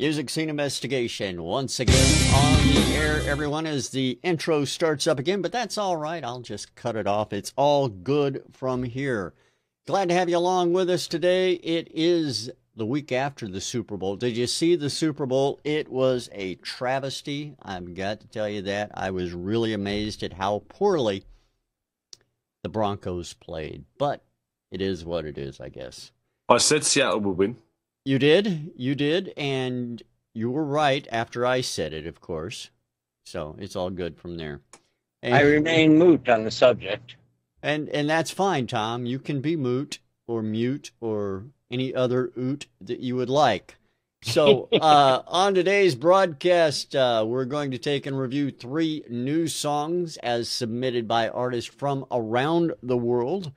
Music Scene Investigation, once again on the air, everyone, as the intro starts up again, but that's all right. I'll just cut it off. It's all good from here. Glad to have you along with us today. It is the week after the Super Bowl. Did you see the Super Bowl? It was a travesty. I've got to tell you that. I was really amazed at how poorly the Broncos played, but it is what it is, I guess. I said Seattle would win. You did, and you were right after I said it, of course. So it's all good from there. And I remain moot on the subject. And that's fine, Tom. You can be moot or mute or any other oot that you would like. So on today's broadcast, we're going to take and review 3 new songs as submitted by artists from around the world.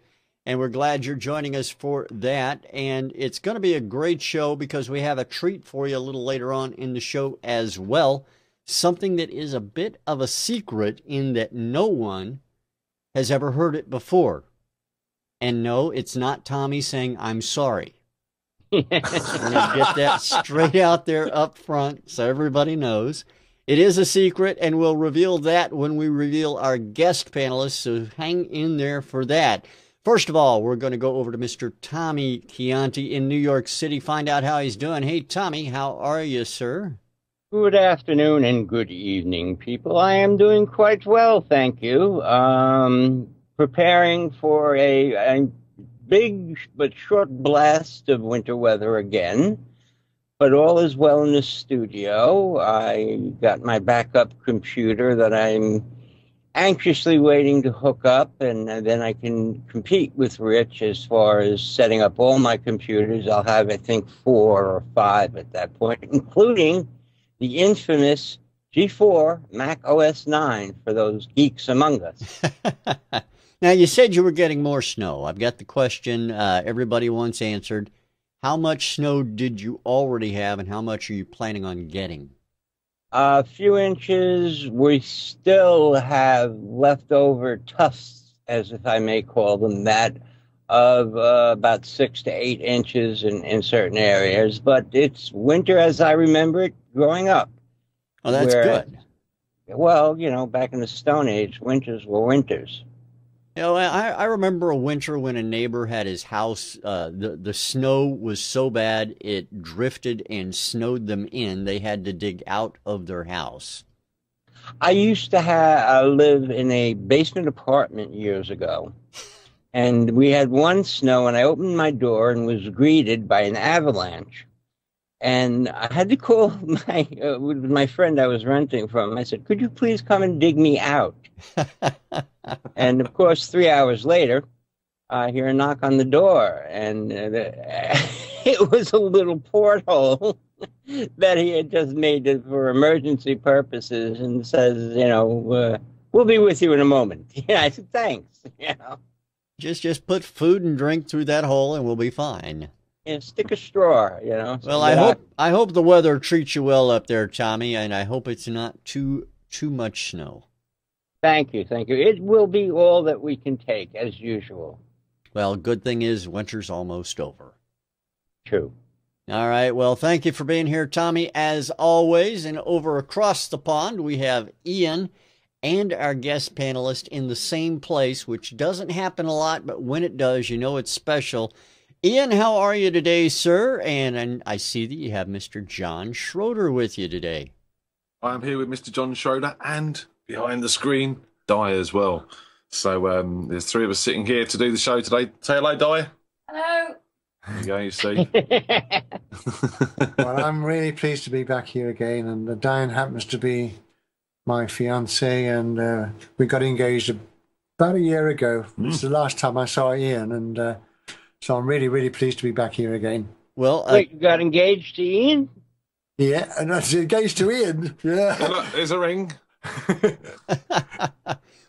And we're glad you're joining us for that. And it's going to be a great show because we have a treat for you a little later on in the show as well. Something that is a bit of a secret in that no one has ever heard it before. And no, it's not Tommy saying, I'm sorry. I'm going to get that straight out there up front so everybody knows. It is a secret, and we'll reveal that when we reveal our guest panelists. So hang in there for that. First of all, we're going to go over to Mr. Tommy Chianti in New York City, find out how he's doing. Hey, Tommy, how are you, sir? Good afternoon and good evening, people. I am doing quite well, thank you. Preparing for a big but short blast of winter weather again. But all is well in the studio. I got my backup computer that I'm anxiously waiting to hook up, and then I can compete with Rich as far as setting up all my computers. I'll have, I think, 4 or 5 at that point, including the infamous G4 Mac OS 9 for those geeks among us. Now, you said you were getting more snow. I've got the question everybody wants answered. How much snow did you already have, and how much are you planning on getting? A few inches. We still have leftover tufts, as if I may call them that, of about 6 to 8 inches in certain areas. But it's winter as I remember it growing up. Oh, that's good. Well, you know, back in the Stone Age, winters were winters. You know, I remember a winter when a neighbor had his house, the snow was so bad it drifted and snowed them in. They had to dig out of their house. I used to live in a basement apartment years ago, and we had one snow, and I opened my door and was greeted by an avalanche. And I had to call my friend I was renting from. I said, could you please come and dig me out? And, of course, 3 hours later, I hear a knock on the door. And it was a little porthole that he had just made for emergency purposes and says, you know, we'll be with you in a moment. And I said, thanks. You know? Just put food and drink through that hole and we'll be fine. And stick a straw, you know. Well, I hope the weather treats you well up there, Tommy, and I hope it's not too much snow. Thank you, thank you. It will be all that we can take, as usual. Well, good thing is winter's almost over. True. All right, well, thank you for being here, Tommy, as always. And over across the pond, we have Ian and our guest panelist in the same place, which doesn't happen a lot, but when it does, you know it's special. Ian, how are you today, sir? And I see that you have Mr. John Schroeder with you today. I'm here with Mr. John Schroeder and behind the screen, Di as well. So there's 3 of us sitting here to do the show today. Say hello, Di. Hello. There you go, you see. Well, I'm really pleased to be back here again. And Diane happens to be my fiancée, and we got engaged about a year ago. It's the last time I saw Ian, and so I'm really, really pleased to be back here again. Well, wait, you got engaged to Ian? Yeah, and I was engaged to Ian. Yeah, well, look, there's a ring.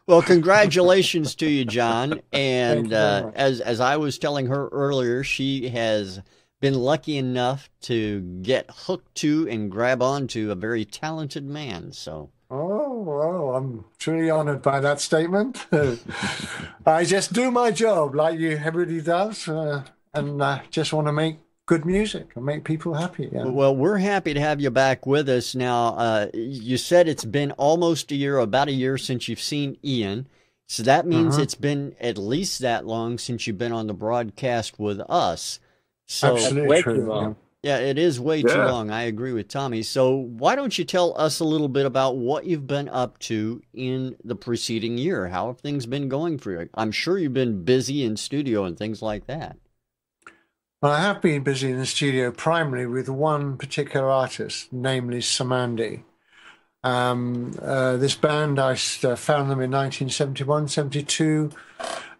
Well, congratulations to you, John. And as I was telling her earlier, she has been lucky enough to get hooked to and grab onto a very talented man. So. Oh, well, I'm truly honoured by that statement. I just do my job like everybody does, and I just want to make good music and make people happy. Yeah. Well, we're happy to have you back with us. Now, you said it's been almost a year, about a year since you've seen Ian. So that means it's been at least that long since you've been on the broadcast with us. So absolutely true. Long. Yeah, it is way too long. I agree with Tommy. So why don't you tell us a little bit about what you've been up to in the preceding year? How have things been going for you? I'm sure you've been busy in studio and things like that. Well, I have been busy in the studio primarily with one particular artist, namely Cymande. This band, I found them in 1971, 72,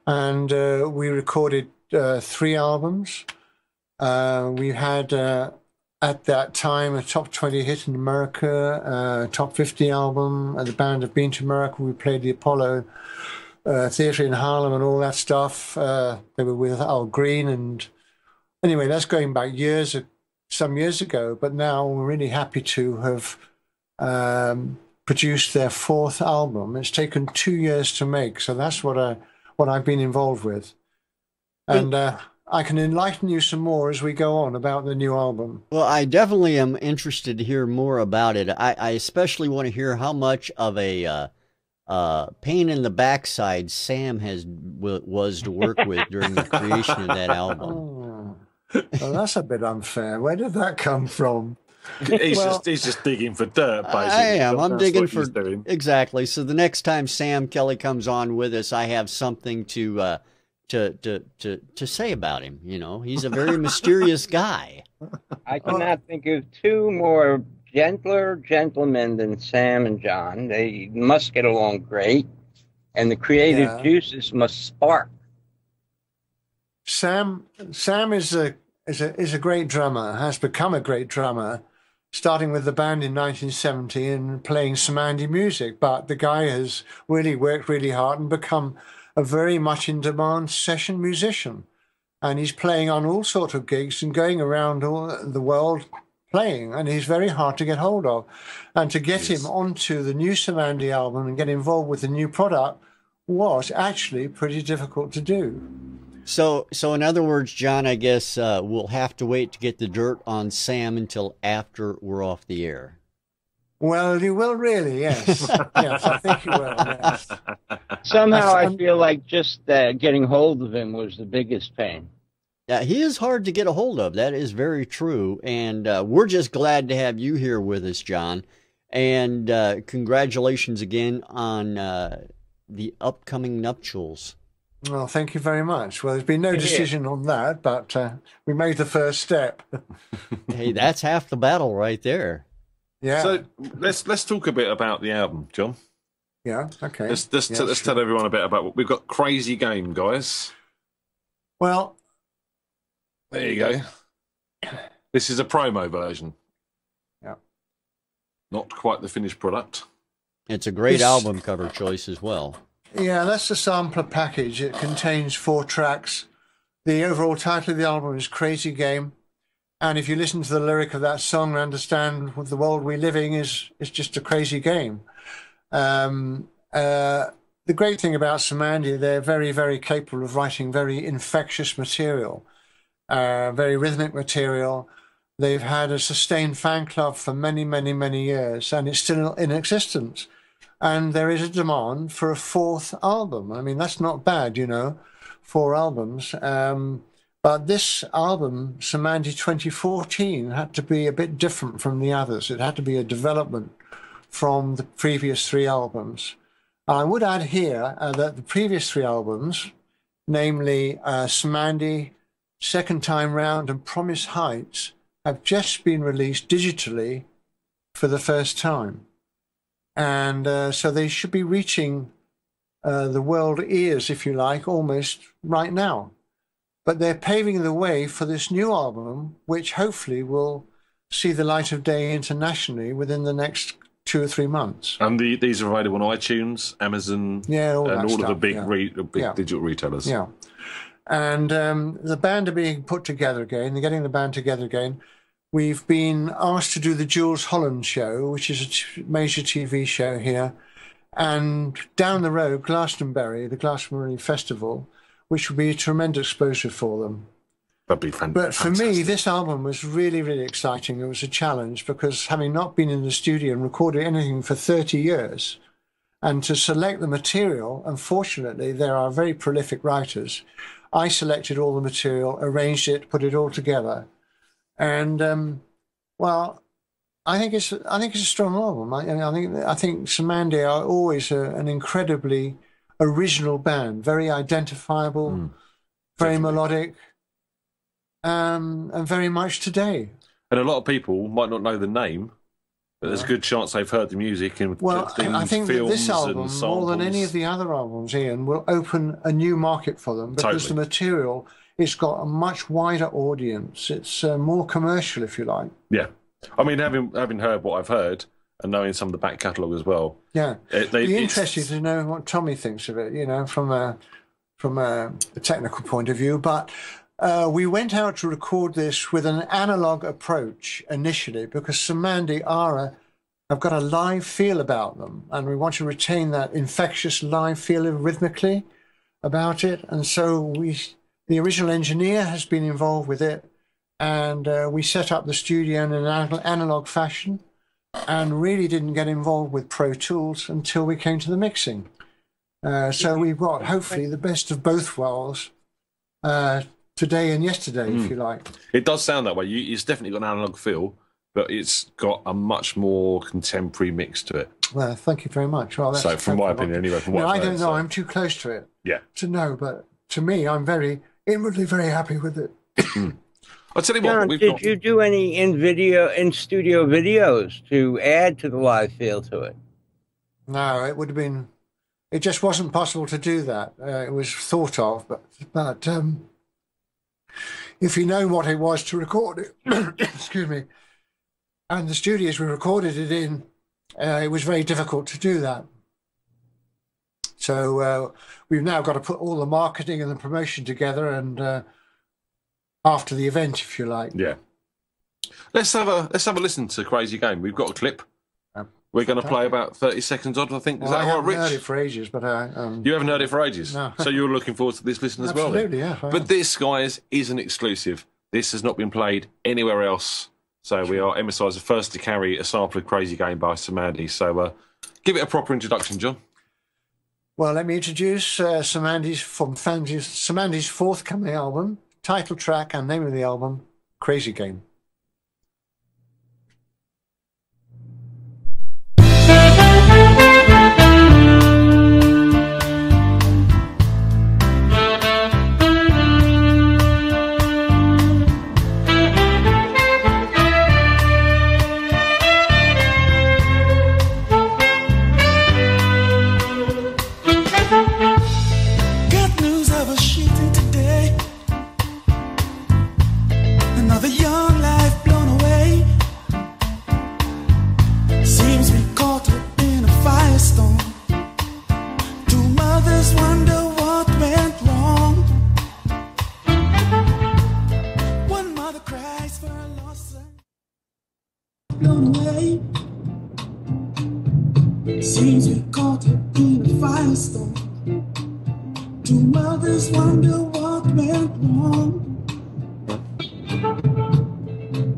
and we recorded 3 albums. We had, at that time, a top 20 hit in America, a top 50 album, and the band have been to America. We played the Apollo Theatre in Harlem and all that stuff. They were with Al Green, and anyway, that's going back years, some years ago, but now we're really happy to have produced their 4th album. It's taken 2 years to make, so that's what I've been involved with, and I can enlighten you some more as we go on about the new album. Well, I definitely am interested to hear more about it. I especially want to hear how much of a pain in the backside Sam was to work with during the creation of that album. Oh, well, that's a bit unfair. Where did that come from? He's just digging for dirt, basically. I am. I'm digging for dirt. Exactly. So the next time Sam Kelly comes on with us, I have something to say about him. You know, he's a very mysterious guy. I cannot think of two more gentler gentlemen than Sam and John. They must get along great, and the creative juices must spark. Sam is a great drummer. Has become a great drummer, starting with the band in 1970 and playing Cymande music, but the guy has really worked really hard and become a very much in-demand session musician. And he's playing on all sorts of gigs and going around all the world playing, and he's very hard to get hold of. And to get him onto the new Cymande album and get involved with the new product was actually pretty difficult to do. So in other words, John, I guess we'll have to wait to get the dirt on Sam until after we're off the air. Well, you will really, yes. Yes, I think you will, yes. Somehow I feel like just getting hold of him was the biggest pain. Yeah, he is hard to get a hold of. That is very true. And we're just glad to have you here with us, John. And congratulations again on the upcoming nuptials. Well, thank you very much. Well, there's been no decision on that, but we made the first step. Hey, that's half the battle right there. Yeah. So let's talk a bit about the album, John. Yeah. Okay. Let's tell everyone a bit about what we've got. Crazy Game, guys. Well, there you go. This is a promo version. Yeah. Not quite the finished product. It's a great album cover choice as well. Yeah, that's the sampler package. It contains 4 tracks. The overall title of the album is Crazy Game. And if you listen to the lyric of that song and understand what the world we're living is just a crazy game. The great thing about Cymande, they're very, very capable of writing very infectious material, very rhythmic material. They've had a sustained fan club for many, many, many years, and it's still in existence. And there is a demand for a 4th album. I mean, that's not bad, you know, 4 albums. But this album, Cymande 2014, had to be a bit different from the others. It had to be a development from the previous 3 albums. I would add here that the previous 3 albums, namely Cymande, Second Time Round, and Promised Heights, have just been released digitally for the first time. And so they should be reaching the world ears, if you like, almost right now. But they're paving the way for this new album, which hopefully will see the light of day internationally within the next 2 or 3 months. And these are available on iTunes, Amazon, all of the big digital retailers. Yeah. And the band are being put together again. They're getting the band together again. We've been asked to do the Jules Holland show, which is a major TV show here. And down the road, Glastonbury, the Glastonbury Festival, which would be a tremendous exposure for them. That'd be fantastic. But for me, this album was really, really exciting. It was a challenge because having not been in the studio and recorded anything for 30 years, and to select the material, unfortunately, there are very prolific writers. I selected all the material, arranged it, put it all together. And, well, I think it's a strong album. I think Cymande are always an incredibly original band, very identifiable, very melodic. And very much today. And a lot of people might not know the name, but there's a good chance they've heard the music and I think that this album, more than any of the other albums, Ian, will open a new market for them because the material, it's got a much wider audience. It's more commercial, if you like. Yeah. I mean, having heard what I've heard and knowing some of the back catalogue as well. Yeah. It'd be interesting to know what Tommy thinks of it, you know, from a technical point of view, but... we went out to record this with an analogue approach initially because Cymande have got a live feel about them, and we want to retain that infectious live feel rhythmically about it. And so the original engineer has been involved with it, and we set up the studio in an analogue fashion and really didn't get involved with Pro Tools until we came to the mixing. So we've got, hopefully, the best of both worlds today and yesterday, if you like. It does sound that way. It's definitely got an analogue feel, but it's got a much more contemporary mix to it. Well, thank you very much. Well, so, from my opinion, anyway, from what I've heard, I don't know. So. I'm too close to it to know, but to me, I'm inwardly very happy with it. I'll tell you what. John, did you do any in-studio videos to add to the live feel to it? No, it would have been... It just wasn't possible to do that. It was thought of, but if you know what it was to record it, excuse me, and the studios we recorded it in, it was very difficult to do that. So we've now got to put all the marketing and the promotion together and after the event, if you like. Yeah. Let's have a listen to Crazy Game. We've got a clip. We're going to play about 30 seconds odd, I think. Is that all right, Rich? I haven't heard it for ages, but I... You haven't heard it for ages? No. So you're looking forward to this listen as Absolutely, well? Absolutely, yeah. But this, guys, is an exclusive. This has not been played anywhere else. So we are MSI's the first to carry a sample of Crazy Game by Cymande. So give it a proper introduction, John. Well, let me introduce Cymande's forthcoming album, title track and name of the album, Crazy Game.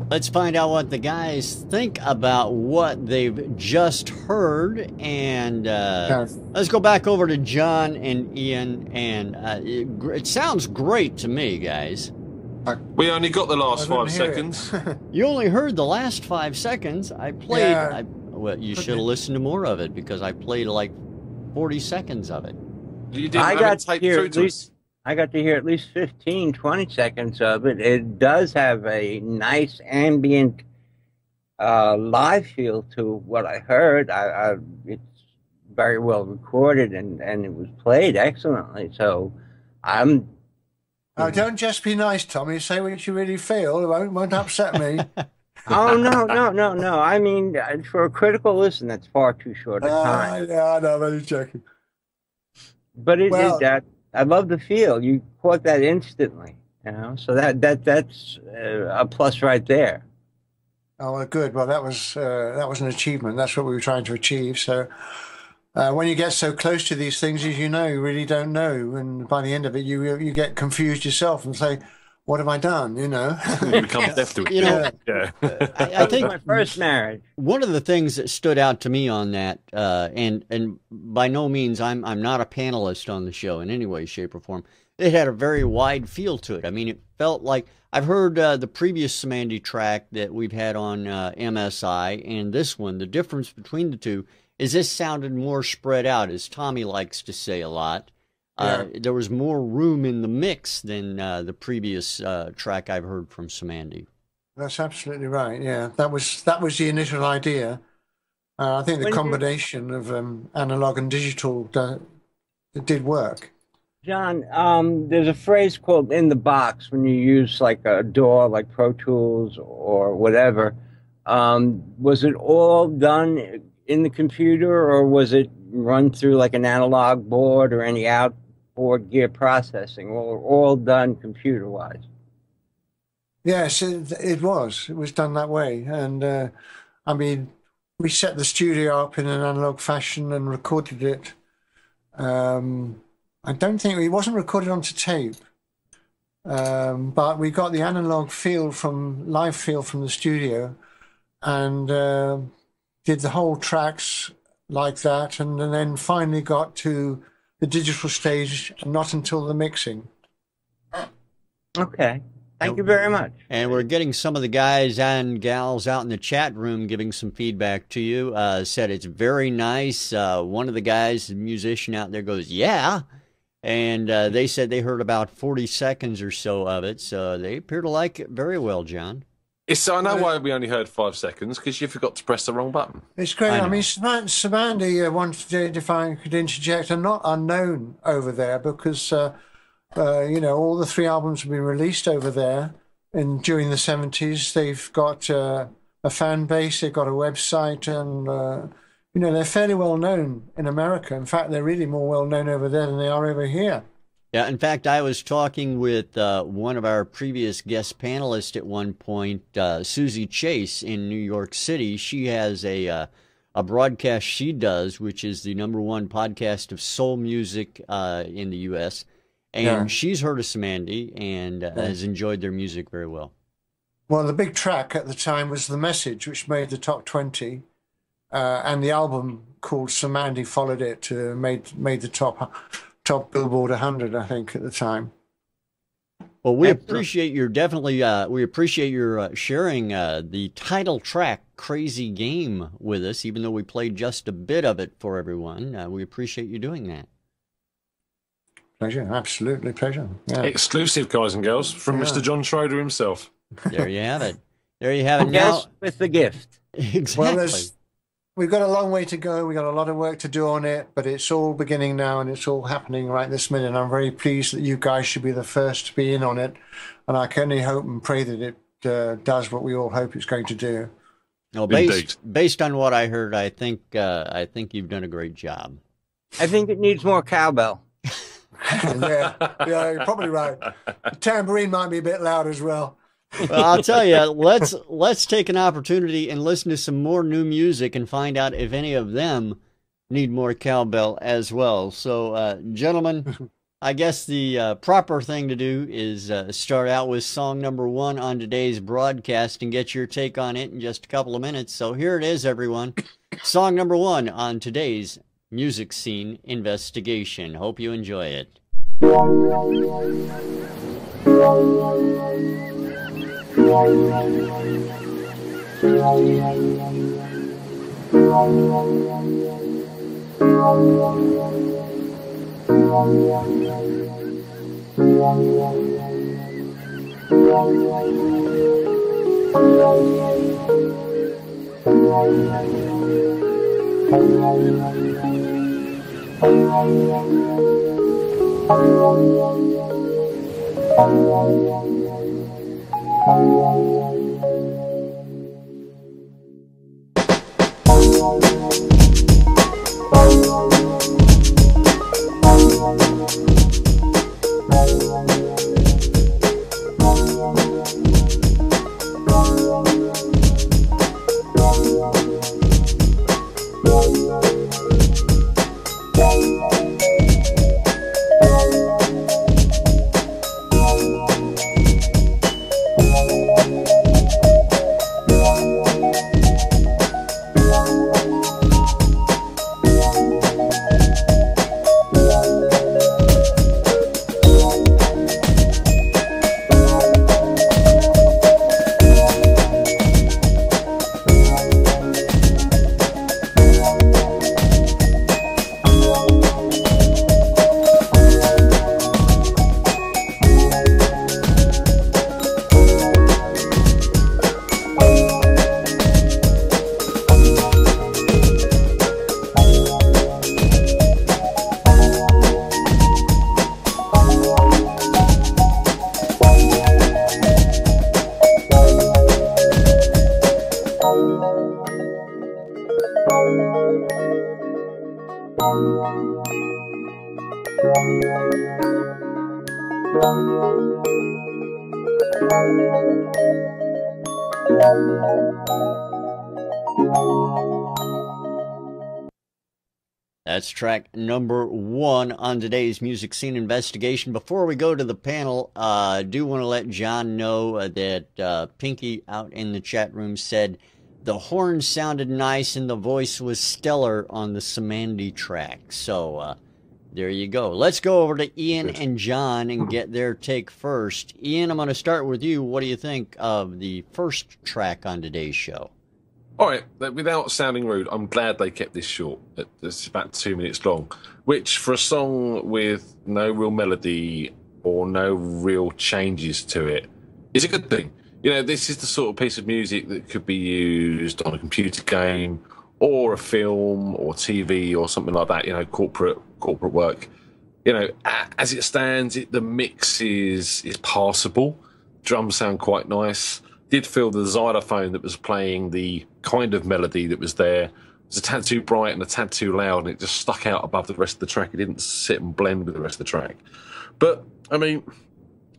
Let's find out what the guys think about what they've just heard, and let's go back over to John and Ian, and it sounds great to me, guys. We only got the last 5 seconds. You only heard the last 5 seconds. I played... Yeah. Well, you should have listened to more of it, because I played like 40 seconds of it. You didn't I got to hear at least 15, 20 seconds of it. It does have a nice ambient live feel to what I heard. It's very well recorded, and it was played excellently. So I'm... Oh, don't just be nice, Tommy. Say what you really feel. It won't upset me. Oh, no. I mean, for a critical listen, that's far too short a time. Yeah, I know, I'm only joking. But it is that... I love the feel. You caught that instantly, you know. So that's a plus right there. Oh, well, good. Well, that was an achievement. That's what we were trying to achieve. So when you get so close to these things, as you know, you really don't know, and by the end of it, you get confused yourself and say, what have I done, you know? You become deaf to it. You know, yeah. I think my first marriage. One of the things that stood out to me on that, and by no means I'm not a panelist on the show in any way, shape, or form. It had a very wide feel to it. I mean, it felt like I've heard the previous Cymande track that we've had on MSI and this one. The difference between the two is this sounded more spread out, as Tommy likes to say a lot. There was more room in the mix than the previous track I've heard from Cymande. That's absolutely right. Yeah, that was the initial idea. I think the combination of analog and digital did work. John, there's a phrase called "in the box" when you use like a door, like Pro Tools or whatever. Was it all done in the computer, or was it run through like an analog board or any outboard gear processing, or all done computer-wise? Yes, it was. It was done that way. And I mean, we set the studio up in an analog fashion and recorded it. I don't think it wasn't recorded onto tape, but we got the analog feel from live feel from the studio, and did the whole tracks like that, and then finally got to the digital stage, not until the mixing. Okay. Thank you very much. And we're getting some of the guys and gals out in the chat room giving some feedback to you. Said it's very nice. One of the guys, the musician out there, goes, yeah. And they said they heard about 40 seconds or so of it, so they appear to like it very well, John. I know why we only heard 5 seconds, because you forgot to press the wrong button. It's great. I mean, Cymande wanted to, if I could interject, are not unknown over there, because, you know, all the three albums have been released over there, and during the 70s they've got a fan base, they've got a website, and, you know, they're fairly well known in America. In fact, they're really more well known over there than they are over here. Yeah, in fact, I was talking with one of our previous guest panelists at one point, Susie Chase in New York City. She has a broadcast she does, which is the #1 podcast of soul music in the U.S., and she's heard of Cymande and has enjoyed their music very well. Well, the big track at the time was The Message, which made the top 20, and the album called Cymande followed it, to made the top Billboard 100, I think, at the time. Well, we appreciate your sharing the title track "Crazy Game" with us, even though we played just a bit of it for everyone. We appreciate you doing that. Pleasure, absolutely pleasure. Yeah. Exclusive, guys and girls, from Mr. John Schroeder himself. There you have it. There you have it. Now with the gift. Exactly. Well, we've got a long way to go. We've got a lot of work to do on it, but it's all beginning now, and it's all happening right this minute. I'm very pleased that you guys should be the first to be in on it, and I can only hope and pray that it does what we all hope it's going to do. Well, based on what I heard, I think you've done a great job. I think it needs more cowbell. yeah, you're probably right. The tambourine might be a bit loud as well. Well, I'll tell you, let's take an opportunity and listen to some more new music and find out if any of them need more cowbell as well. So, gentlemen, I guess the proper thing to do is start out with song #1 on today's broadcast and get your take on it in just a couple of minutes. So here it is, everyone. Song #1 on today's Music Scene Investigation. Hope you enjoy it. That's track number one on today's Music Scene Investigation. Before we go to the panel, I do want to let John know that Pinky out in the chat room said the horn sounded nice and the voice was stellar on the Cymande track. So there you go. Let's go over to Ian and John and get their take first. Ian, I'm going to start with you. What do you think of the first track on today's show? All right, without sounding rude, I'm glad they kept this short. It's about 2 minutes long, which for a song with no real melody or no real changes to it is a good thing. You know, this is the sort of piece of music that could be used on a computer game or a film or TV or something like that, you know, corporate work. You know, as it stands, the mix is passable. Drums sound quite nice. Did feel the xylophone that was playing the kind of melody that was there. It was a tad too bright and a tad too loud, and it just stuck out above the rest of the track. It didn't sit and blend with the rest of the track. But, I mean,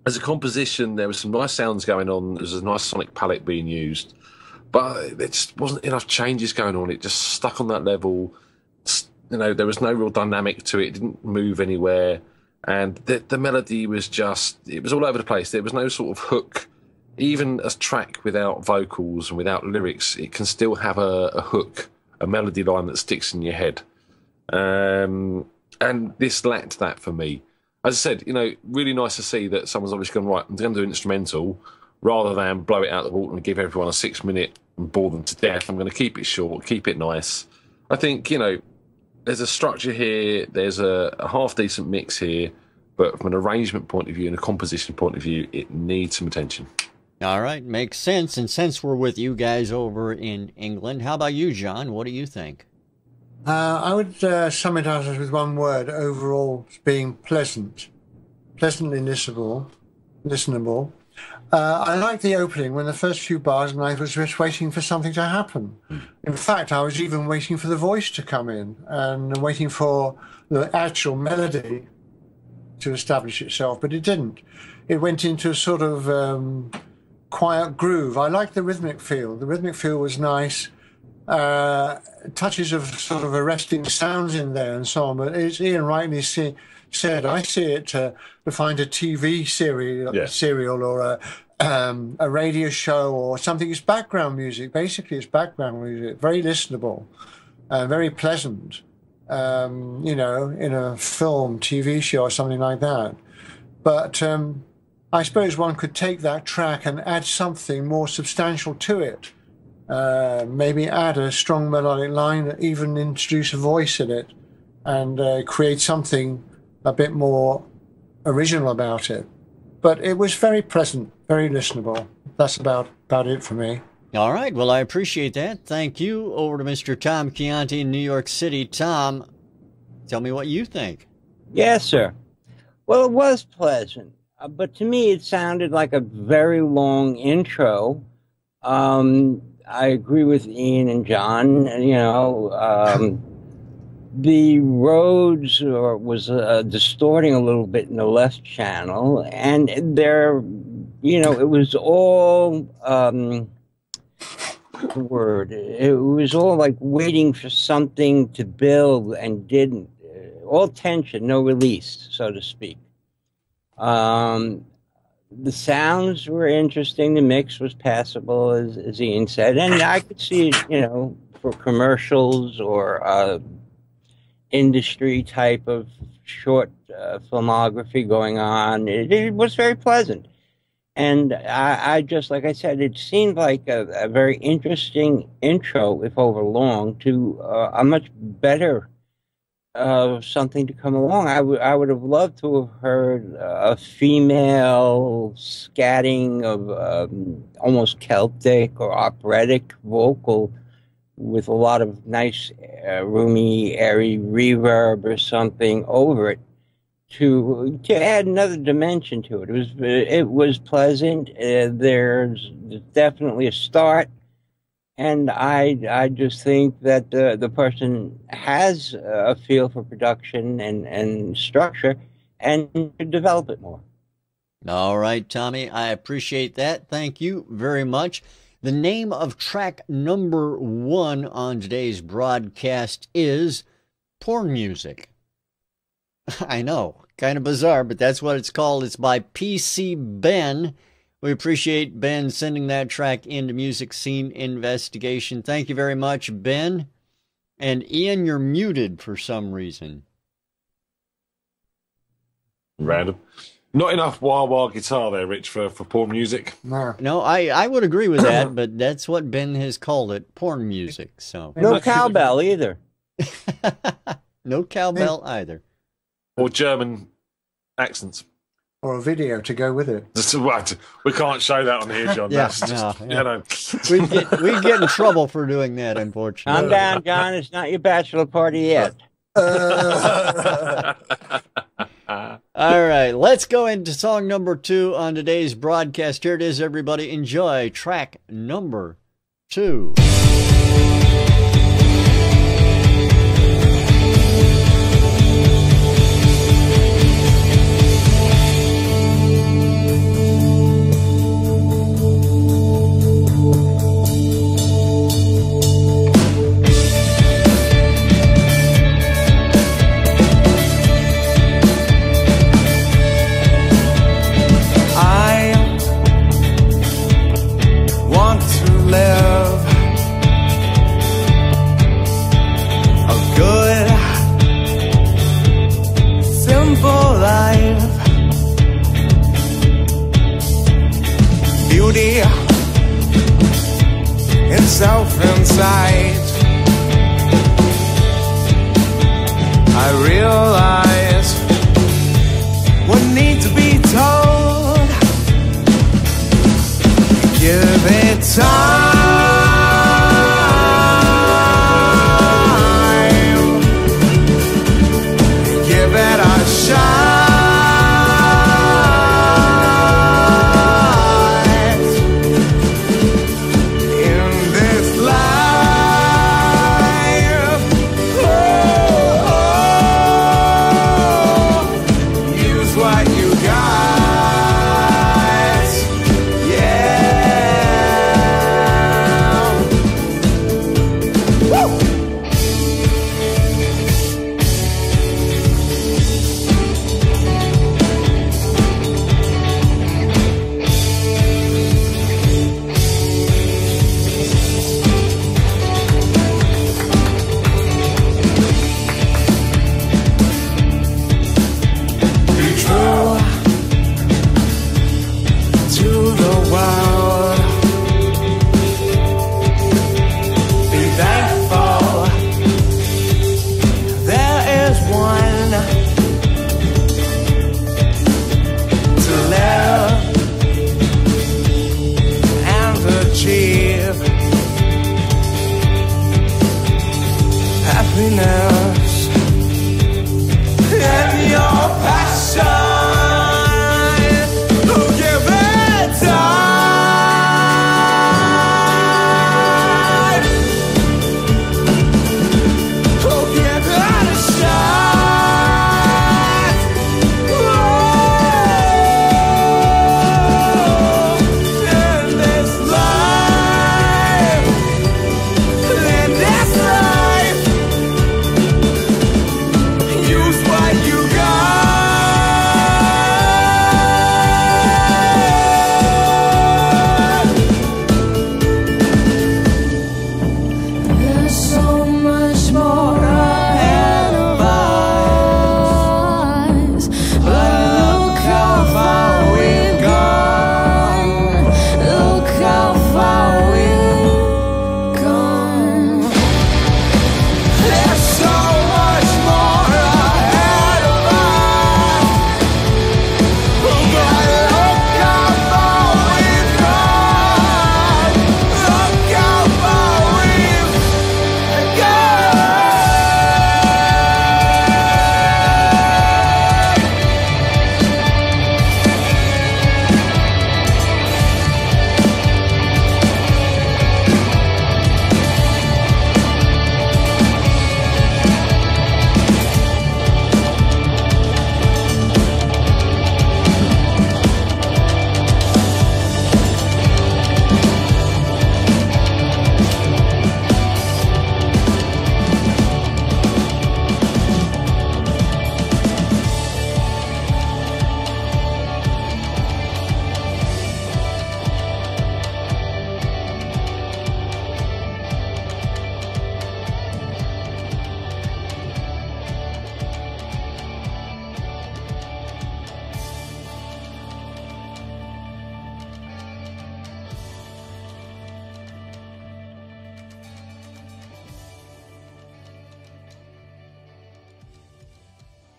as a composition, there were some nice sounds going on. There was a nice sonic palette being used. But there just wasn't enough changes going on. It just stuck on that level. You know, there was no real dynamic to it. It didn't move anywhere. And the melody was just, it was all over the place. There was no sort of hook. Even a track without vocals and without lyrics, it can still have a hook, a melody line that sticks in your head. And this lacked that for me. As I said, you know, really nice to see that someone's obviously gone, right, I'm going to do an instrumental rather than blow it out the water and give everyone a 6-minute and bore them to death. I'm going to keep it short, keep it nice. I think, you know, there's a structure here, there's a half-decent mix here, but from an arrangement point of view and a composition point of view, it needs some attention. All right, makes sense. And since we're with you guys over in England, how about you, John? What do you think? I would sum it up with one word. Overall, it's being pleasant, pleasantly listenable. I like the opening when the first few bars, and I was just waiting for something to happen. In fact, I was even waiting for the voice to come in and waiting for the actual melody to establish itself, but it didn't. It went into a sort of quiet groove. I liked the rhythmic feel. The rhythmic feel was nice. Touches of sort of arresting sounds in there and so on. But as Ian rightly said, I see it defined a TV serial or a radio show or something. It's background music. Basically, it's background music. Very listenable, very pleasant. You know, in a film, TV show or something like that. But I suppose one could take that track and add something more substantial to it. Maybe add a strong melodic line, even introduce a voice in it, and create something a bit more original about it. But it was very pleasant, very listenable. That's about it for me. All right. Well, I appreciate that. Thank you. Over to Mr. Tom Chianti in New York City. Tom, tell me what you think. Yes, sir. Well, it was pleasant, but to me it sounded like a very long intro. I agree with Ian and John. You know, the Rhodes was distorting a little bit in the left channel, and there, you know, it was all it was all like waiting for something to build and didn't. All tension, no release, so to speak. The sounds were interesting. The mix was passable, as Ian said. And I could see it, you know, for commercials or industry type of short filmography going on. It was very pleasant. And I just, like I said, it seemed like a very interesting intro, if over long, to a much better something to come along. I would have loved to have heard a female scatting of almost Celtic or operatic vocal with a lot of nice, roomy, airy reverb or something over it to add another dimension to it. It was pleasant. There's definitely a start. And I just think that the person has a feel for production and structure and should develop it more. All right, Tommy, I appreciate that. Thank you very much. The name of track number one on today's broadcast is Porn Music. I know, kind of bizarre, but that's what it's called. It's by P. C. Ben. We appreciate Ben sending that track into Music Scene Investigation. Thank you very much, Ben. And Ian, you're muted for some reason. Random. Not enough wah-wah guitar there, Rich, for porn music. No, I would agree with that, but that's what Ben has called it, porn music. So no cowbell either. No cowbell either. Or German accents. Or a video to go with it. We can't show that on here, John. Yes, yeah, no. We get in trouble for doing that, unfortunately. Calm down, John. It's not your bachelor party yet. All right, let's go into song number two on today's broadcast. Here it is, everybody. Enjoy track number two.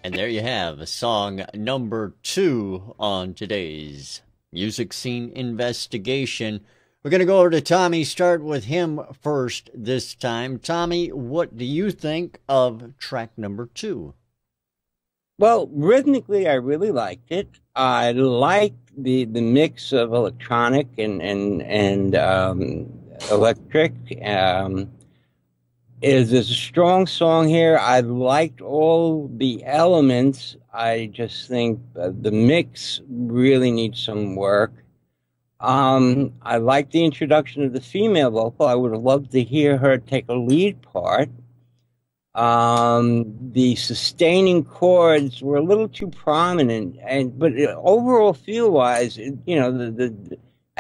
And there you have song number 2 on today's Music Scene Investigation. We're going to go over to Tommy, start with him first this time. Tommy, what do you think of track number 2? Well, rhythmically, I really liked it. I like the mix of electronic and electric. Is a strong song here. I liked all the elements. I just think the mix really needs some work. I like the introduction of the female vocal. I would have loved to hear her take a lead part. The sustaining chords were a little too prominent, but overall feel-wise, I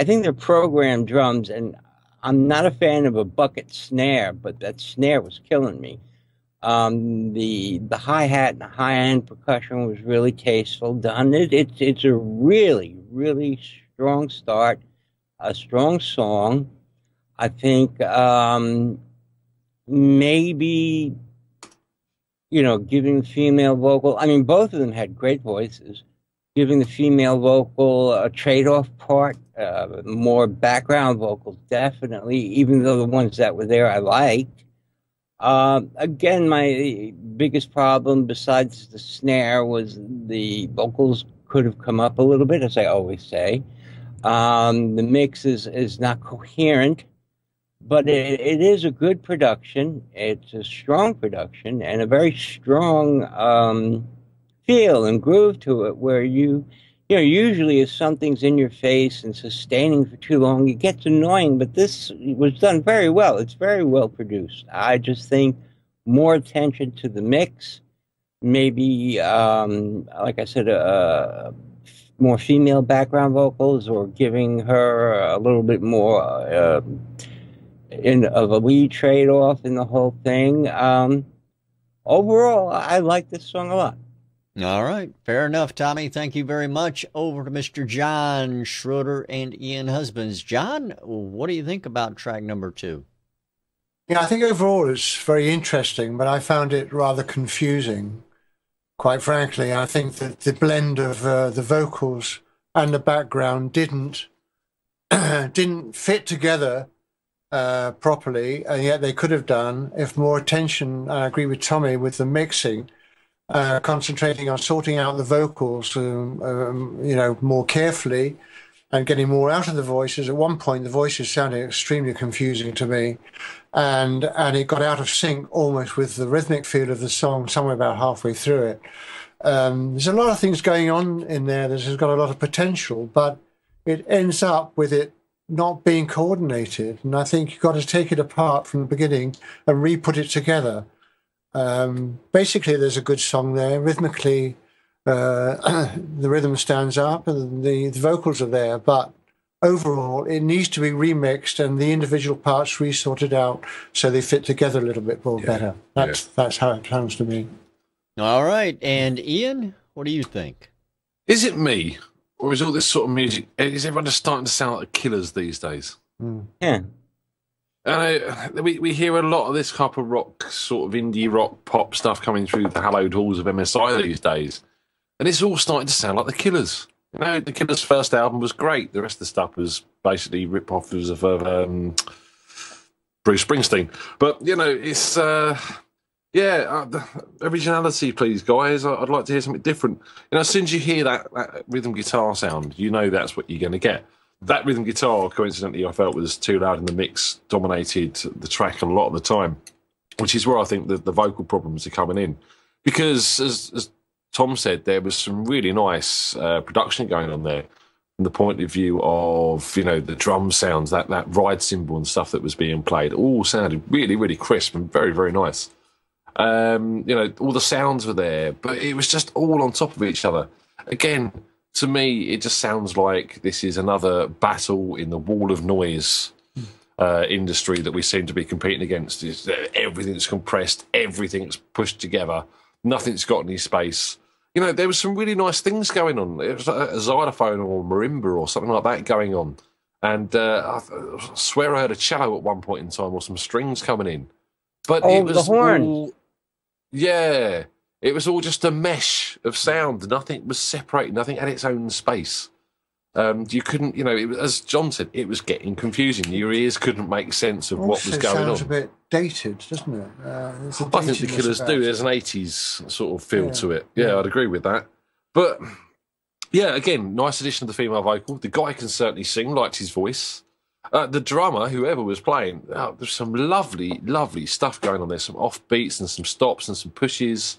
think they're programmed drums, and I'm not a fan of a bucket snare, but that snare was killing me. The hi-hat and the high-end percussion was really tasteful done. It's a really, really strong start, a strong song. I think maybe, giving the female vocal, both of them had great voices, giving the female vocal a trade-off part, more background vocals, definitely, even though the ones that were there I liked. Again, my biggest problem, besides the snare, was the vocals could have come up a little bit, as I always say. The mix is not coherent, but it is a good production. It's a strong production and a very strong feel and groove to it, where usually if something's in your face and sustaining for too long, it gets annoying, but this was done very well. It's very well produced. I just think more attention to the mix, maybe, like I said, more female background vocals, or giving her a little bit more of a lead trade-off in the whole thing. Overall, I like this song a lot. All right. Fair enough, Tommy. Thank you very much. Over to Mr. John Schroeder and Ian Husbands. John, what do you think about track number 2? Yeah, I think overall it's very interesting, but I found it rather confusing, quite frankly. I think that the blend of the vocals and the background didn't fit together properly, and yet they could have done if more attention, I agree with Tommy, with the mixing. Concentrating on sorting out the vocals, more carefully and getting more out of the voices. At one point, the voices sounded extremely confusing to me, and it got out of sync almost with the rhythmic feel of the song somewhere about halfway through it. There's a lot of things going on in there. This has got a lot of potential, but it ends up with it not being coordinated. And I think you've got to take it apart from the beginning and re-put it together. Basically, there's a good song there. Rhythmically, the rhythm stands up and the vocals are there, but overall it needs to be remixed and the individual parts resorted out so they fit together a little bit more better. That's how it sounds to me. All right. And Ian, what do you think? Is it me, or is all this sort of music, is everyone just starting to sound like killers these days? Mm. Yeah. We hear a lot of this type of rock, sort of indie rock, pop stuff coming through the hallowed halls of MSI these days. And it's all starting to sound like the Killers. The Killers' first album was great. The rest of the stuff was basically rip-offs of Bruce Springsteen. But, it's... originality, please, guys. I'd like to hear something different. As soon as you hear that rhythm guitar sound, you know that's what you're going to get. That rhythm guitar, coincidentally, I felt was too loud in the mix, dominated the track a lot of the time, which is where I think the vocal problems are coming in. Because, as Tom said, there was some really nice production going on there from the point of view of, the drum sounds, that ride cymbal and stuff that was being played, all sounded really, really crisp and very, very nice. All the sounds were there, but it was just all on top of each other. Again, to me, it just sounds like this is another battle in the wall of noise industry that we seem to be competing against. Everything's compressed, everything's pushed together, nothing's got any space. There was some really nice things going on. There was like a xylophone or marimba or something like that going on. And I swear I heard a cello at one point in time, or some strings coming in. But it was the horn. It was all just a mesh mesh of sound. Nothing was separated. Nothing had its own space. You couldn't, you know, it was, as John said, it was getting confusing. Your ears couldn't make sense of what was going on. It sounds a bit dated, doesn't it? I think the Killers do. There's an 80s sort of feel to it. Yeah, I'd agree with that. But, yeah, again, nice addition to the female vocal. The guy can certainly sing, liked his voice. The drummer, whoever was playing, there's some lovely, lovely stuff going on there. Some off beats and some stops and some pushes.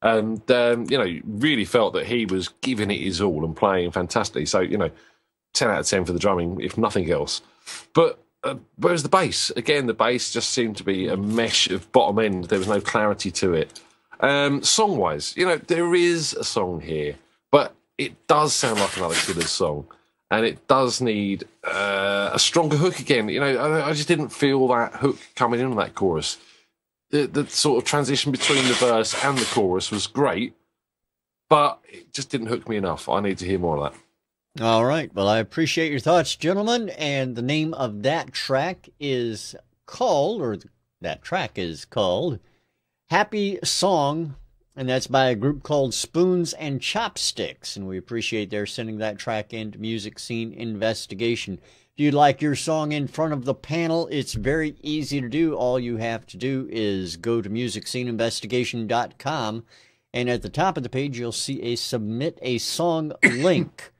And, you know, really felt that he was giving it his all and playing fantastically. So, you know, 10 out of 10 for the drumming, if nothing else. But whereas the bass, again, the bass just seemed to be a mesh of bottom end. There was no clarity to it. Song-wise, you know, there is a song here, but it does sound like another Killers song. And it does need a stronger hook again. You know, I just didn't feel that hook coming in on that chorus. The sort of transition between the verse and the chorus was great, but it just didn't hook me enough. I need to hear more of that. All right. Well, I appreciate your thoughts, gentlemen. And the name of that track is called, or that track is called, Happy Song. And that's by a group called Spoons and Chopsticks. And we appreciate their sending that track in to Music Scene Investigation. If you'd like your song in front of the panel, it's very easy to do. All you have to do is go to musicsceneinvestigation.com. And at the top of the page, you'll see a Submit a Song link.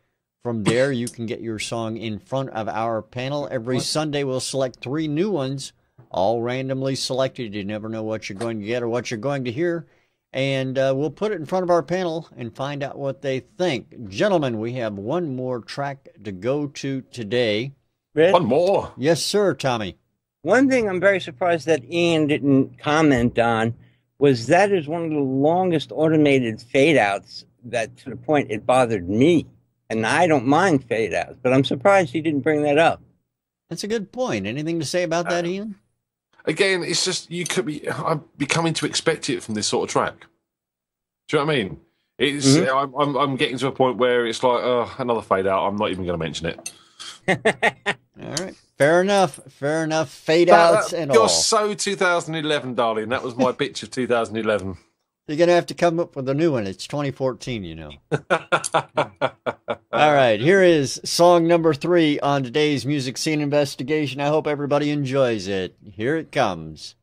From there, you can get your song in front of our panel. Every Sunday, we'll select 3 new ones, all randomly selected. You never know what you're going to get or what you're going to hear. And we'll put it in front of our panel and find out what they think. Gentlemen, we have one more track to go to today. Red? One more? Yes, sir, Tommy. One thing I'm very surprised that Ian didn't comment on was that is one of the longest automated fade-outs that, to the point, it bothered me. And I don't mind fade-outs, but I'm surprised he didn't bring that up. That's a good point. Anything to say about that, Ian? Again, it's just, you could be, I'm becoming to expect it from this sort of track. Do you know what I mean? It's, I'm getting to a point where it's like, another fade out. I'm not even going to mention it. All right. Fair enough. Fair enough. Fade outs and all. You're so 2011, darling. That was my bitch of 2011. You're going to have to come up with a new one. It's 2014, you know. All right. Here is song number 3 on today's Music Scene Investigation. I hope everybody enjoys it. Here it comes.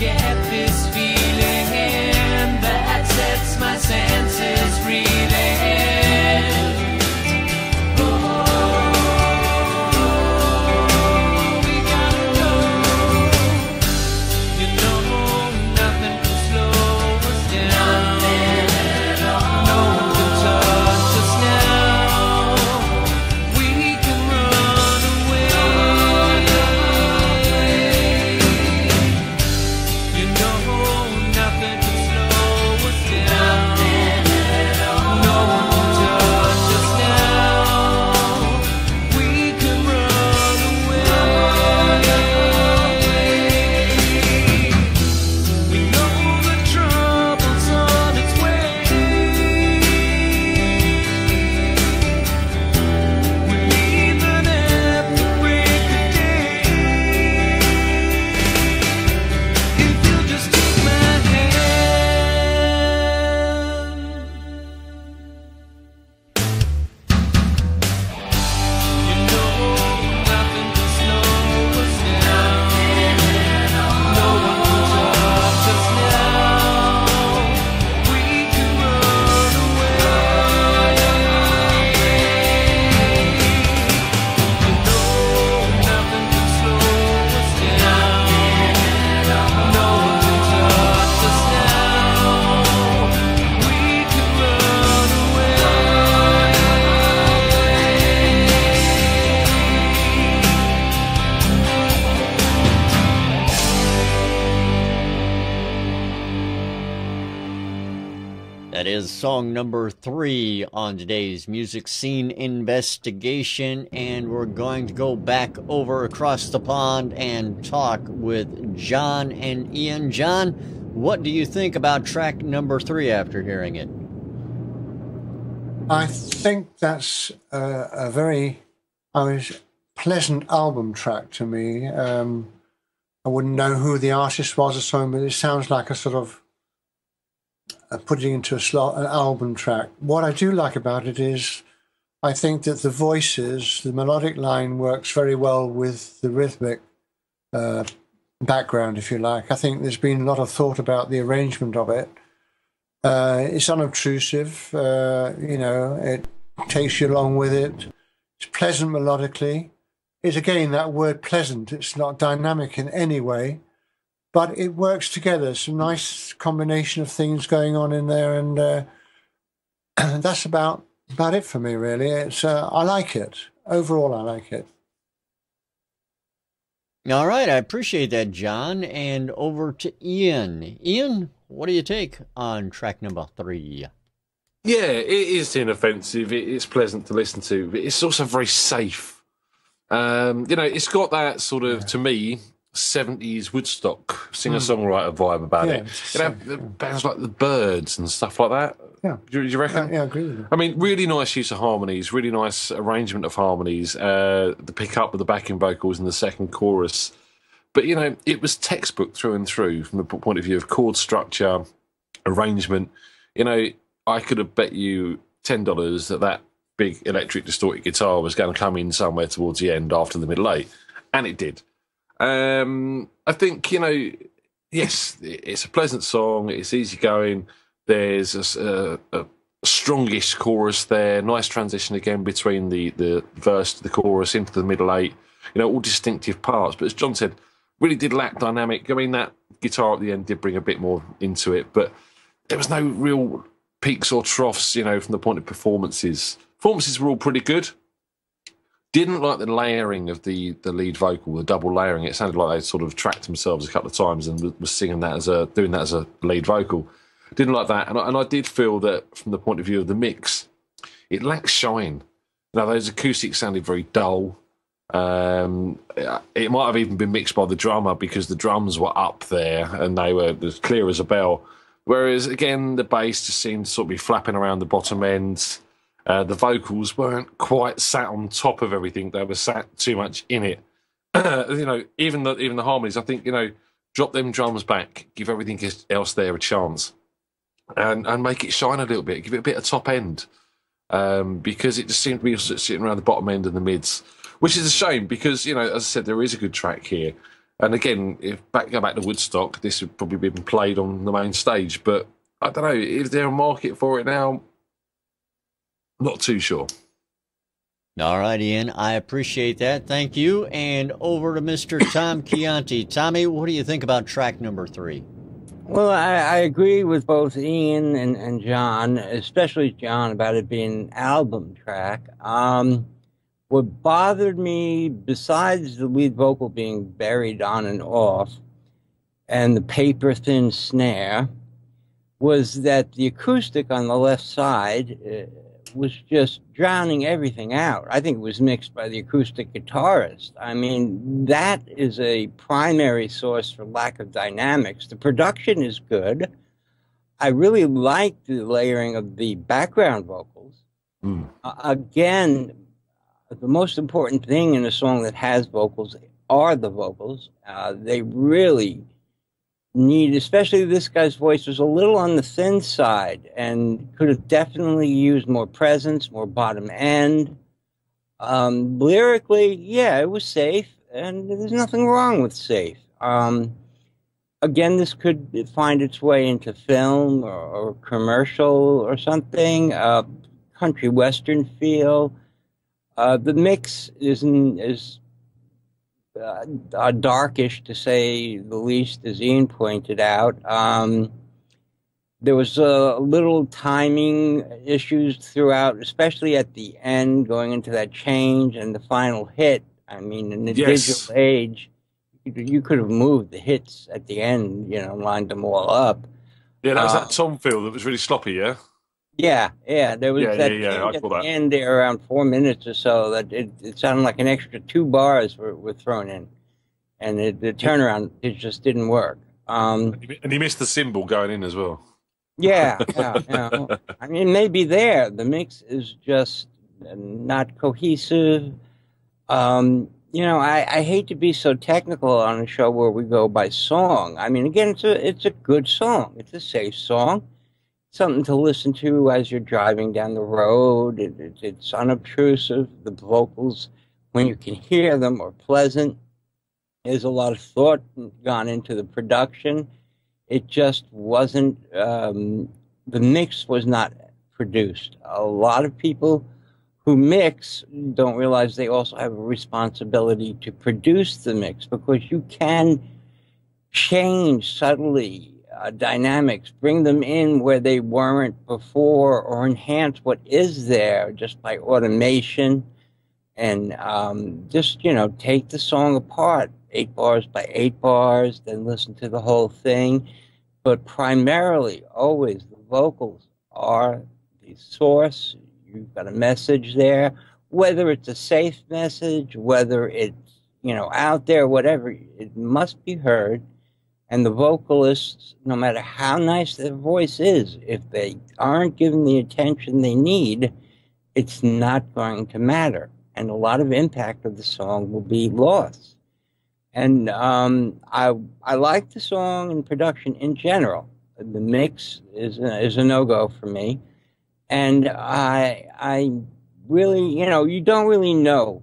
Get this feeling that sets my senses free. That is song number 3 on today's Music Scene Investigation, and we're going to go back over across the pond and talk with John and Ian. John, what do you think about track number 3 after hearing it? I think that's a very pleasant album track to me. I wouldn't know who the artist was or so, but it sounds like a sort of putting into an album track. What I do like about it is I think that the voices, the melodic line works very well with the rhythmic background, if you like. I think there's been a lot of thought about the arrangement of it. It's unobtrusive, you know, it takes you along with it. It's pleasant melodically. It's again that word pleasant. It's not dynamic in any way, but it works together. Some nice combination of things going on in there, and that's about it for me, really. It's I like it overall. I like it. All right, I appreciate that, John. And over to Ian. Ian, what do you take on track number 3? Yeah, it is inoffensive. It's pleasant to listen to, but it's also very safe. You know, it's got that sort of, to me, 70s Woodstock singer-songwriter vibe about it. You know, bands like the Byrds and stuff like that. Yeah. Do you reckon? Yeah, I agree with you. I mean, really nice use of harmonies, really nice arrangement of harmonies, the pick-up with the backing vocals in the second chorus. But, you know, it was textbook through and through from the point of view of chord structure, arrangement. You know, I could have bet you $10 that that big electric distorted guitar was going to come in somewhere towards the end after the middle eight, and it did. I think, you know, yes, it's a pleasant song, it's easygoing. There's a strongish chorus there, nice transition again between the verse to the chorus into the middle eight, you know, all distinctive parts. But as John said, really did lack dynamic. I mean, that guitar at the end did bring a bit more into it, but there was no real peaks or troughs, you know, from the point of performances. Performances were all pretty good. Didn't like the layering of the lead vocal, the double layering. It sounded like they sort of tracked themselves a couple of times and was singing that as doing that as a lead vocal. Didn't like that, and I did feel that from the point of view of the mix, it lacked shine. Now those acoustics sounded very dull. It might have even been mixed by the drummer because the drums were up there and they were as clear as a bell. Whereas again, the bass just seemed to sort of be flapping around the bottom end. The vocals weren't quite sat on top of everything. They were sat too much in it. You know, even the harmonies, I think, you know, drop them drums back, give everything else there a chance, and make it shine a little bit, give it a bit of top end, because it just seemed to be sitting around the bottom end and the mids, which is a shame because, you know, as I said, there is a good track here. And again, if go back to Woodstock, this would probably been played on the main stage, but I don't know, is there a market for it now? Not too sure. All right, Ian, I appreciate that. Thank you. And over to Mr. Tom Chianti. Tommy, what do you think about track number 3? Well, I agree with both Ian and John, especially John, about it being an album track. What bothered me, besides the lead vocal being buried on and off and the paper-thin snare, was that the acoustic on the left side was just drowning everything out. I think it was mixed by the acoustic guitarist. I mean, that is a primary source for lack of dynamics. The production is good. I really like the layering of the background vocals. Mm. Again, the most important thing in a song that has vocals are the vocals. They really need, especially this guy's voice was a little on the thin side and could have definitely used more presence, more bottom end. Lyrically, yeah, it was safe, and there's nothing wrong with safe. Again, this could find its way into film or commercial or something, country western feel. The mix is darkish, to say the least, as Ian pointed out. There was a little timing issues throughout, especially at the end, going into that change and the final hit. I mean, in the digital age, you could have moved the hits at the end, you know, lined them all up. Yeah, that was that tom feel that was really sloppy, yeah? Yeah. There was that thing at the end there around 4 minutes or so that it sounded like an extra 2 bars were thrown in. And the turnaround, it just didn't work. And he missed the cymbal going in as well. Yeah. I mean, maybe there. The mix is just not cohesive. I hate to be so technical on a show where we go by song. I mean, again, it's a good song. It's a safe song. It's something to listen to as you're driving down the road. It's unobtrusive. The vocals, when you can hear them, are pleasant. There's a lot of thought gone into the production. It just wasn't, the mix was not produced. A lot of people who mix don't realize they also have a responsibility to produce the mix, because you can change subtly dynamics, bring them in where they weren't before, or enhance what is there just by automation, and take the song apart 8 bars by 8 bars, then listen to the whole thing. But primarily, always, the vocals are the source. You've got a message there, whether it's a safe message, whether it's, out there, whatever, it must be heard. And the vocalists, no matter how nice their voice is, if they aren't given the attention they need, it's not going to matter. And a lot of impact of the song will be lost. And I like the song and production in general. The mix is a no-go for me. And I really, you don't really know,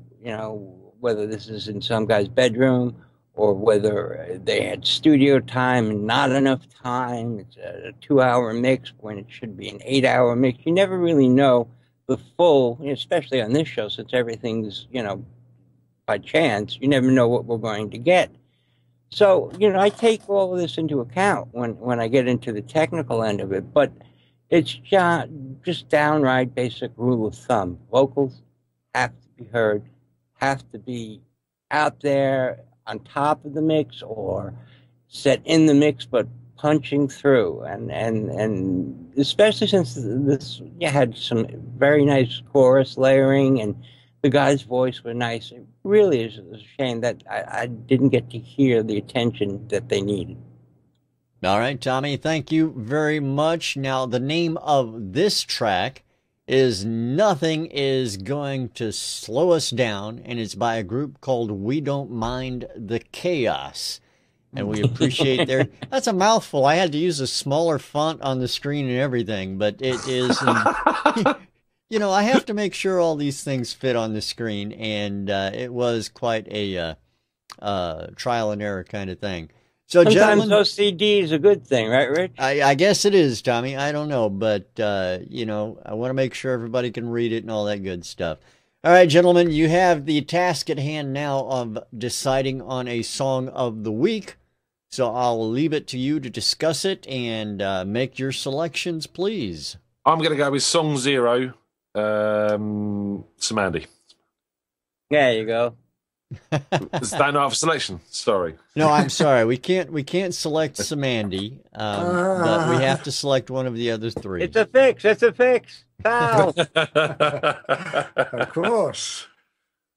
whether this is in some guy's bedroom or whether they had studio time and not enough time. It's a 2-hour mix when it should be an 8-hour mix. You never really know the full, especially on this show, since everything's, by chance, you never know what we're going to get. So, I take all of this into account when I get into the technical end of it, but it's just downright basic rule of thumb. Vocals have to be heard, have to be out there on top of the mix or set in the mix, but punching through. And especially since this had some very nice chorus layering and the guy's voice was nice. It really is a shame that I didn't get to hear the attention that they needed. All right, Tommy, thank you very much. Now, the name of this track is Nothing Is Going to Slow Us Down, and it's by a group called We Don't Mind the Chaos. And we appreciate their... That's a mouthful. I had to use a smaller font on the screen and everything, but it is... I have to make sure all these things fit on the screen, and it was quite a trial and error kind of thing. So sometimes OCD is a good thing, right, Rich? I guess it is, Tommy. I don't know, but, I want to make sure everybody can read it and all that good stuff. All right, gentlemen, you have the task at hand now of deciding on a song of the week. So I'll leave it to you to discuss it and make your selections, please. I'm going to go with Song 0, Cymande. There you go. Is that not a selection? Sorry. No, I'm sorry. We can't select Cymande, but we have to select one of the other three. It's a fix. It's a fix. Pal. Of course.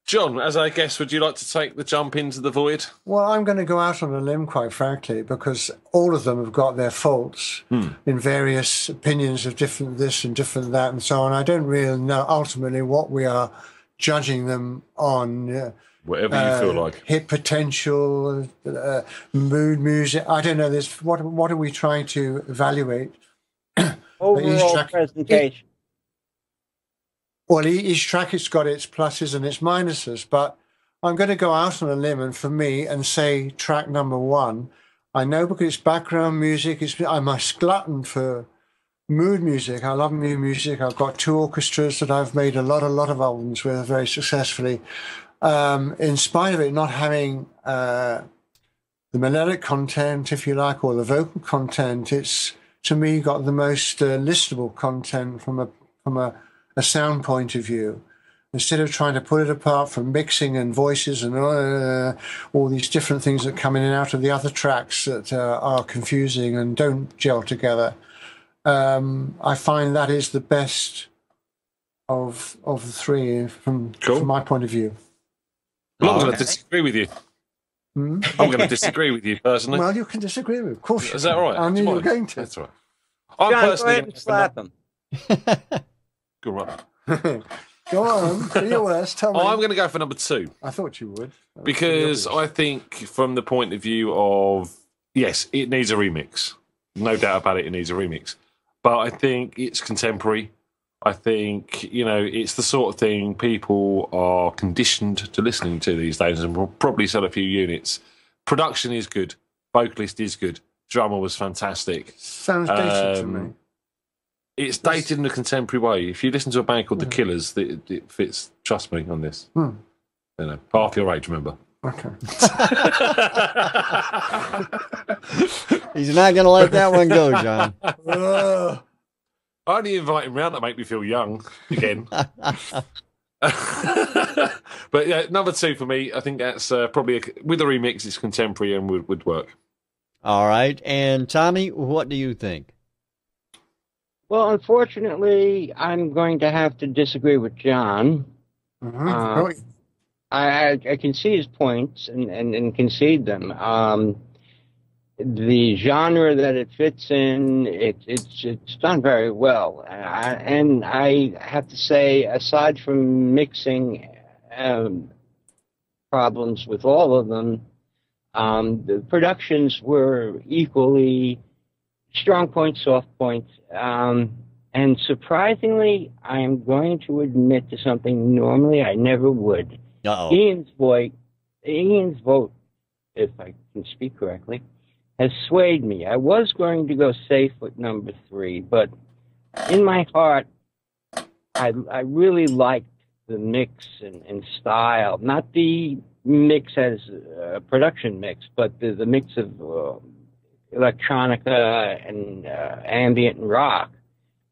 John, as I guess, would you like to take the jump into the void? Well, I'm going to go out on a limb, quite frankly, because all of them have got their faults in various opinions of different this and different that and so on. I don't really know ultimately what we are judging them on. Whatever you feel like. Hit potential, mood music. I don't know. This. What are we trying to evaluate? Overall track, presentation. Each track has got its pluses and its minuses, but I'm going to go out on a limb and say track number 1. I know because it's background music. I'm a glutton for mood music. I love mood music. I've got 2 orchestras that I've made a lot of albums with very successfully. In spite of it not having the melodic content, if you like, or the vocal content, it's, to me, got the most listable content from a sound point of view. Instead of trying to put it apart from mixing and voices and all these different things that come in and out of the other tracks that are confusing and don't gel together, I find that is the best of the three from my point of view. Well, I'm going to disagree with you. Hmm? I'm going to disagree with you personally. Well, you can disagree with me, of course. Is that right? I mean, you're going to. That's right. I'm personally go on. Go on. Be your worst. Tell me. I'm going to go for number two. I thought you would. Because I think from the point of view of, yes, it needs a remix. No doubt about it, it needs a remix. But I think it's contemporary. I think, you know, it's the sort of thing people are conditioned to listening to these days, and will probably sell a few units. Production is good. Vocalist is good. Drummer was fantastic. Sounds dated to me. It's dated in a contemporary way. If you listen to a band called The Killers, it fits, trust me on this. Hmm. You know, half your age, remember. Okay. He's not going to let that one go, John. I only invite him round to make me feel young again. But yeah, number two for me, I think that's probably, with a remix, it's contemporary and would work. All right. And Tommy, what do you think? Well, unfortunately, I'm going to have to disagree with John. Mm-hmm. I can see his points and concede them. The genre that it fits in, it's done very well. And I have to say, aside from mixing problems with all of them, the productions were equally strong points, soft points. And surprisingly, I am going to admit to something normally I never would. Uh-oh. Ian's vote, if I can speak correctly, has swayed me. I was going to go safe with number three, but in my heart, I really liked the mix and style. Not the mix as a production mix, but the mix of electronica and ambient and rock.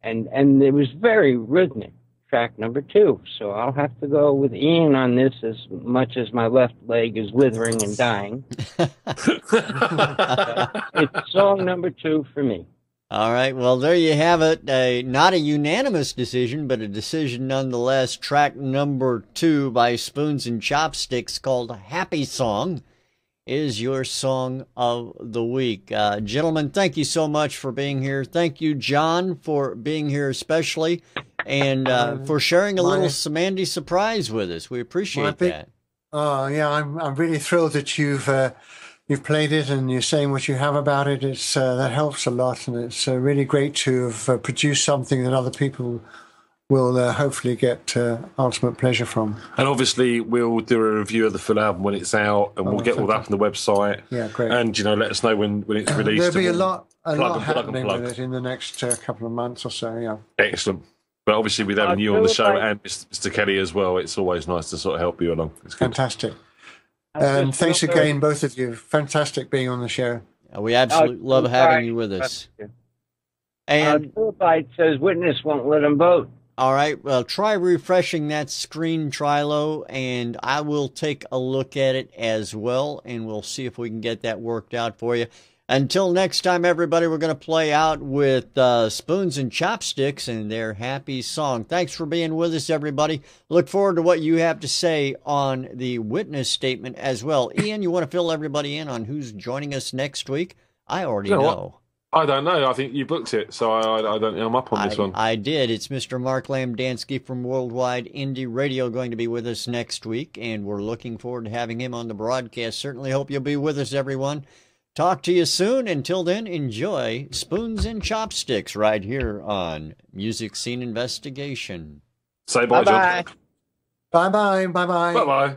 And it was very rhythmic. Track number two, so I'll have to go with Ian on this, as much as my left leg is withering and dying. It's song number two for me. All right, well, there you have it. Not a unanimous decision, but a decision nonetheless. Track number two by Spoons and Chopsticks, called Happy Song, is your song of the week. Gentlemen, thank you so much for being here. Thank you, John, for being here especially, and for sharing a little Cymande surprise with us. We appreciate that. Oh, yeah, I'm really thrilled that you've played it and you're saying what you have about it. It's that helps a lot, and it's really great to have produced something that other people will hopefully get ultimate pleasure from. And obviously, we'll do a review of the full album when it's out, and we'll get all that up on the website. Yeah, great. And, you know, let us know when it's released. There'll be a lot happening with it in the next couple of months or so, yeah. Excellent. But obviously, with having you on the show and Mr. Kelly as well, it's always nice to sort of help you along. It's good. Fantastic. Thanks again, both of you. Fantastic being on the show. We absolutely love having you with us. And Philipite says, witness won't let him vote. All right, well, try refreshing that screen, Trilo, and I will take a look at it as well, and we'll see if we can get that worked out for you. Until next time, everybody, we're going to play out with Spoons and Chopsticks and their Happy Song. Thanks for being with us, everybody. Look forward to what you have to say on the witness statement as well. Ian, you want to fill everybody in on who's joining us next week? I already know. I don't know. I think you booked it, so I don't know. I'm up on this one. I did. It's Mr. Mark Lamdansky from Worldwide Indie Radio going to be with us next week, and we're looking forward to having him on the broadcast. Certainly hope you'll be with us, everyone. Talk to you soon. Until then, enjoy Spoons and Chopsticks right here on Music Scene Investigation. Say bye, John. Bye-bye. Bye-bye. Bye-bye.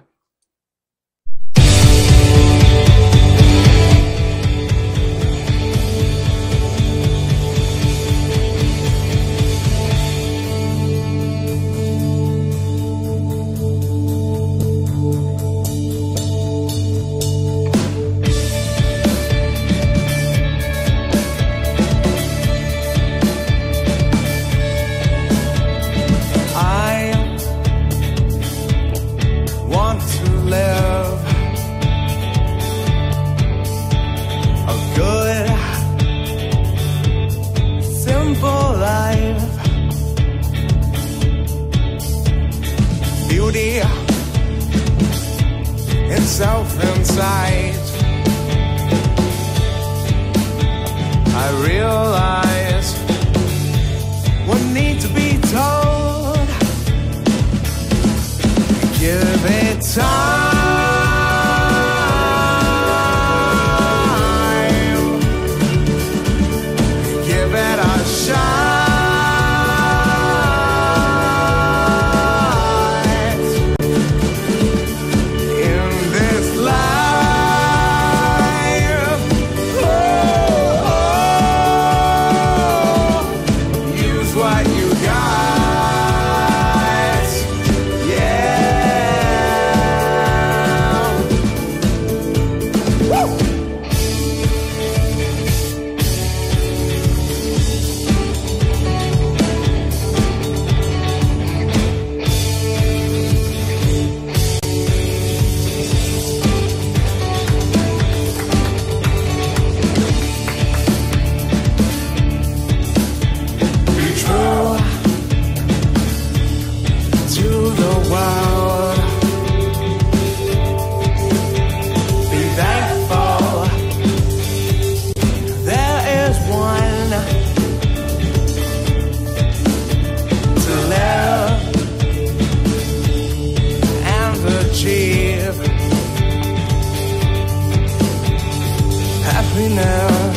Happy now.